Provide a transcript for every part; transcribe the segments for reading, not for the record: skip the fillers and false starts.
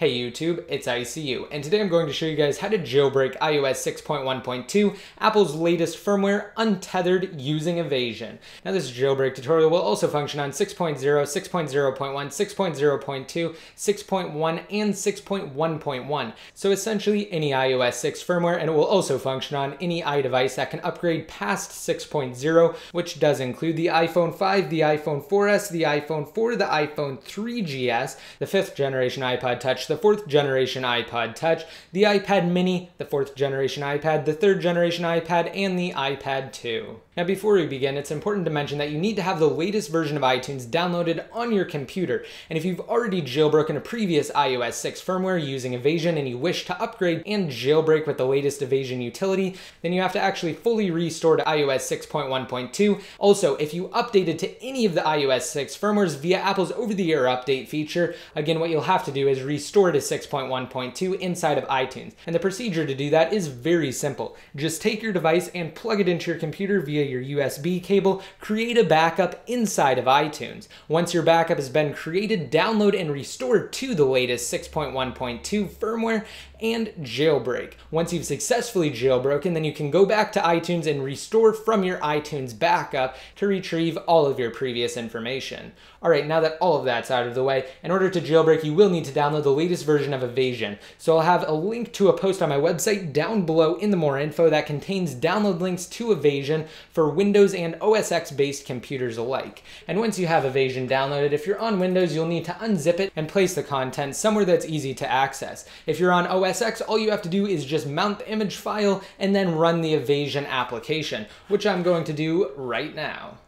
Hey YouTube, it's ICU, and today I'm going to show you guys how to jailbreak iOS 6.1.2, Apple's latest firmware, untethered using Evasi0n. Now this jailbreak tutorial will also function on 6.0, 6.0.1, 6.0.2, 6.1, and 6.1.1. So essentially any iOS 6 firmware, and it will also function on any iDevice that can upgrade past 6.0, which does include the iPhone 5, the iPhone 4S, the iPhone 4, the iPhone 3GS, the 5th generation iPod Touch, the 4th generation iPod Touch, the iPad Mini, the 4th generation iPad, the 3rd generation iPad, and the iPad 2. Now before we begin, it's important to mention that you need to have the latest version of iTunes downloaded on your computer, and if you've already jailbroken a previous iOS 6 firmware using Evasi0n and you wish to upgrade and jailbreak with the latest Evasi0n utility, then you have to actually fully restore to iOS 6.1.2. Also, if you updated to any of the iOS 6 firmwares via Apple's over-the-air update feature, again what you'll have to do is restore to 6.1.2 inside of iTunes. And the procedure to do that is very simple. Just take your device and plug it into your computer via your USB cable, create a backup inside of iTunes. Once your backup has been created, download and restore to the latest 6.1.2 firmware and jailbreak. Once you've successfully jailbroken, then you can go back to iTunes and restore from your iTunes backup to retrieve all of your previous information. Alright, now that all of that's out of the way, in order to jailbreak you will need to download the latest version of Evasi0n. So I'll have a link to a post on my website down below in the more info that contains download links to Evasi0n for Windows and OS X based computers alike. And once you have Evasi0n downloaded, if you're on Windows you'll need to unzip it and place the content somewhere that's easy to access. If you're on OS X, all you have to do is just mount the image file and then run the Evasi0n application, which I'm going to do right now.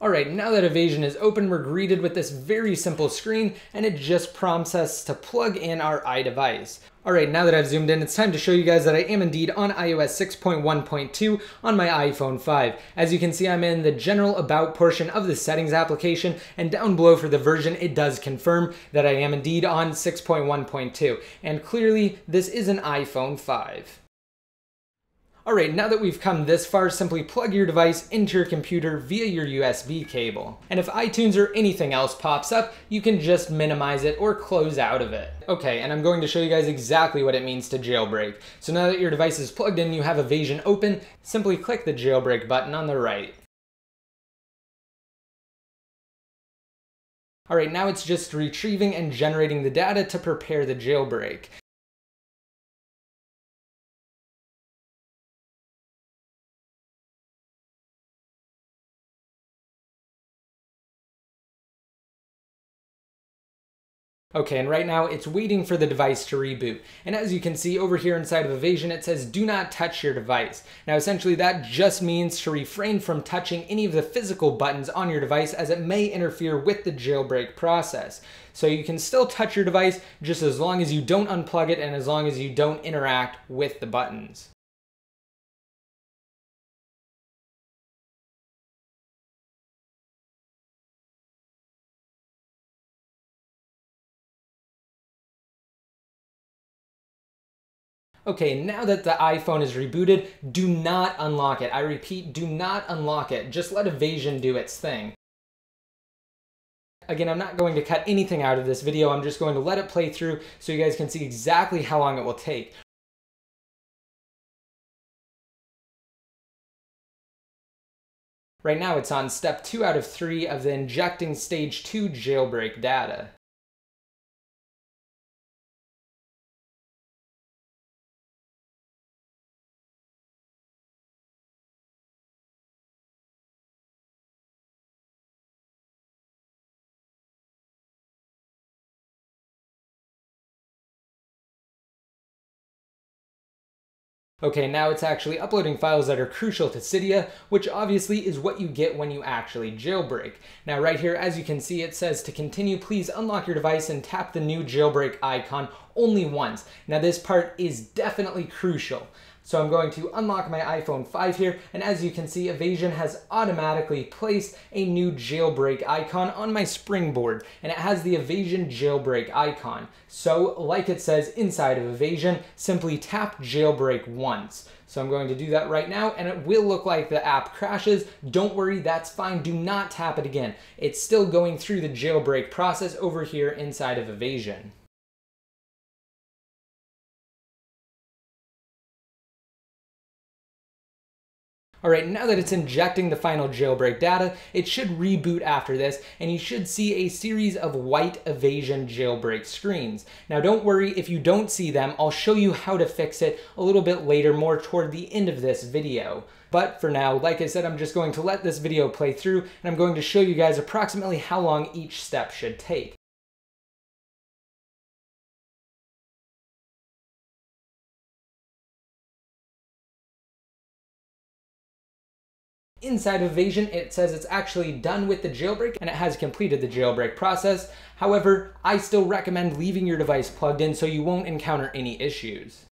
Alright, now that Evasi0n is open, we're greeted with this very simple screen, and it just prompts us to plug in our iDevice. Alright, now that I've zoomed in, it's time to show you guys that I am indeed on iOS 6.1.2 on my iPhone 5. As you can see, I'm in the general about portion of the settings application, and down below for the version, it does confirm that I am indeed on 6.1.2. And clearly, this is an iPhone 5. Alright, now that we've come this far, simply plug your device into your computer via your USB cable. And if iTunes or anything else pops up, you can just minimize it or close out of it. Okay, and I'm going to show you guys exactly what it means to jailbreak. So now that your device is plugged in, you have Evasi0n open, simply click the jailbreak button on the right. Alright, now it's just retrieving and generating the data to prepare the jailbreak. Okay, and right now it's waiting for the device to reboot. And as you can see over here inside of Evasi0n, it says do not touch your device. Now essentially that just means to refrain from touching any of the physical buttons on your device as it may interfere with the jailbreak process. So you can still touch your device just as long as you don't unplug it and as long as you don't interact with the buttons. Okay, now that the iPhone is rebooted, do not unlock it. I repeat, do not unlock it. Just let Evasi0n do its thing. Again, I'm not going to cut anything out of this video. I'm just going to let it play through so you guys can see exactly how long it will take. Right now, it's on step 2 out of 3 of the injecting stage 2 jailbreak data. Okay, now it's actually uploading files that are crucial to Cydia, which obviously is what you get when you actually jailbreak. Now right here, as you can see, it says to continue, please unlock your device and tap the new jailbreak icon only once. Now this part is definitely crucial. So I'm going to unlock my iPhone 5 here, and as you can see, Evasi0n has automatically placed a new jailbreak icon on my springboard, and it has the Evasi0n jailbreak icon. So, like it says inside of Evasi0n, simply tap jailbreak once. So I'm going to do that right now, and it will look like the app crashes. Don't worry, that's fine. Do not tap it again. It's still going through the jailbreak process over here inside of Evasi0n. All right, now that it's injecting the final jailbreak data, it should reboot after this, and you should see a series of white Evasi0n jailbreak screens. Now don't worry if you don't see them, I'll show you how to fix it a little bit later, more toward the end of this video. But for now, like I said, I'm just going to let this video play through, and I'm going to show you guys approximately how long each step should take. Inside of Evasi0n, it says it's actually done with the jailbreak and it has completed the jailbreak process. However, I still recommend leaving your device plugged in so you won't encounter any issues.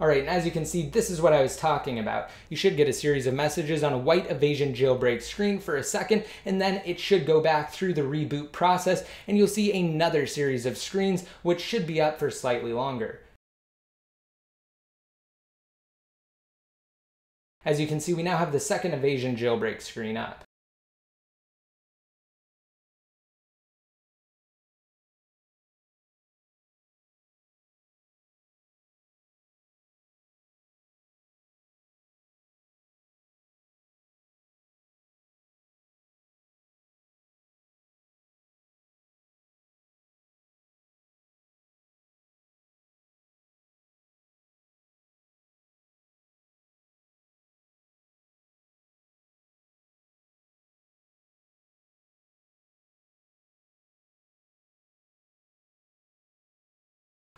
Alright, and as you can see, this is what I was talking about. You should get a series of messages on a white Evasi0n jailbreak screen for a second, and then it should go back through the reboot process, and you'll see another series of screens, which should be up for slightly longer. As you can see, we now have the second Evasi0n jailbreak screen up.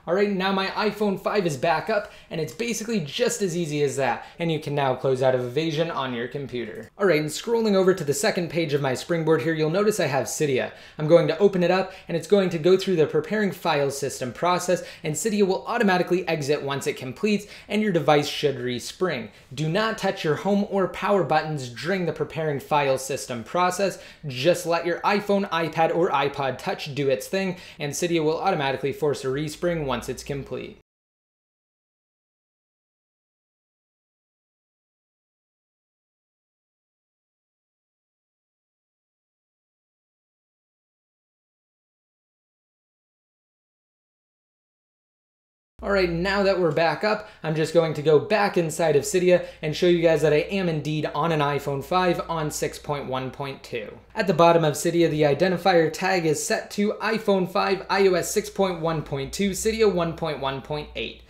Alright, now my iPhone 5 is back up, and it's basically just as easy as that, and you can now close out of Evasi0n on your computer. Alright, and scrolling over to the second page of my springboard here, you'll notice I have Cydia. I'm going to open it up, and it's going to go through the preparing file system process, and Cydia will automatically exit once it completes, and your device should respring. Do not touch your home or power buttons during the preparing file system process. Just let your iPhone, iPad, or iPod Touch do its thing, and Cydia will automatically force a respring once it's complete. Alright, now that we're back up, I'm just going to go back inside of Cydia and show you guys that I am indeed on an iPhone 5 on 6.1.2. At the bottom of Cydia, the identifier tag is set to iPhone 5 iOS 6.1.2 Cydia 1.1.8.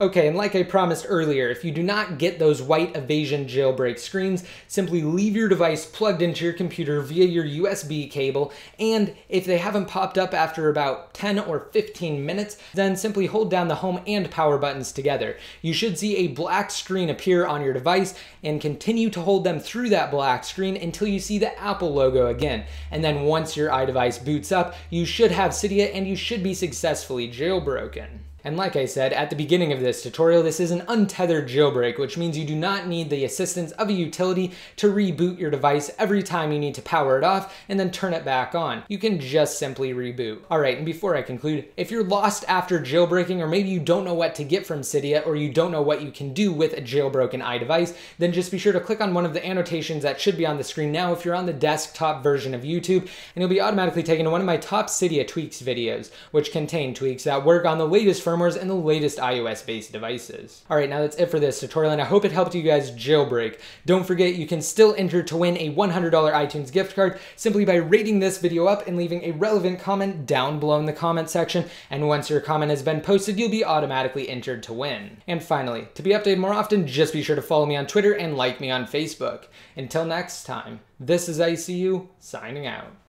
Okay, and like I promised earlier, if you do not get those white Evasi0n jailbreak screens, simply leave your device plugged into your computer via your USB cable, and if they haven't popped up after about 10 or 15 minutes, then simply hold down the home and power buttons together. You should see a black screen appear on your device, and continue to hold them through that black screen until you see the Apple logo again. And then once your iDevice boots up, you should have Cydia and you should be successfully jailbroken. And like I said at the beginning of this tutorial, this is an untethered jailbreak, which means you do not need the assistance of a utility to reboot your device every time you need to power it off and then turn it back on. You can just simply reboot. Alright, and before I conclude, if you're lost after jailbreaking, or maybe you don't know what to get from Cydia, or you don't know what you can do with a jailbroken iDevice, then just be sure to click on one of the annotations that should be on the screen now if you're on the desktop version of YouTube, and you'll be automatically taken to one of my top Cydia tweaks videos, which contain tweaks that work on the latest firmwares and the latest iOS-based devices. Alright, now that's it for this tutorial, and I hope it helped you guys jailbreak. Don't forget, you can still enter to win a $100 iTunes gift card simply by rating this video up and leaving a relevant comment down below in the comment section, and once your comment has been posted, you'll be automatically entered to win. And finally, to be updated more often, just be sure to follow me on Twitter and like me on Facebook. Until next time, this is ICU, signing out.